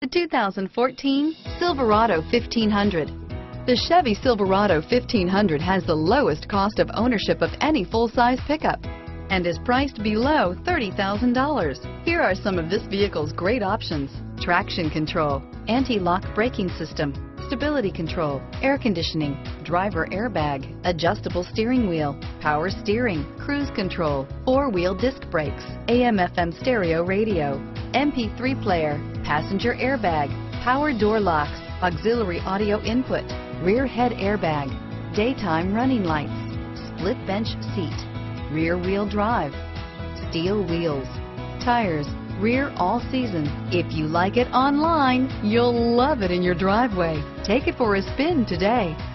The 2014 Silverado 1500. The Chevy Silverado 1500 has the lowest cost of ownership of any full-size pickup and is priced below $30,000. Here are some of this vehicle's great options: traction control, anti-lock braking system, stability control, air conditioning, driver airbag, adjustable steering wheel, power steering, cruise control, four-wheel disc brakes, AM/FM stereo radio, MP3 player, passenger airbag, power door locks, auxiliary audio input, rear head airbag, daytime running lights, split bench seat, rear wheel drive, steel wheels, tires, rear all season. If you like it online, you'll love it in your driveway. Take it for a spin today.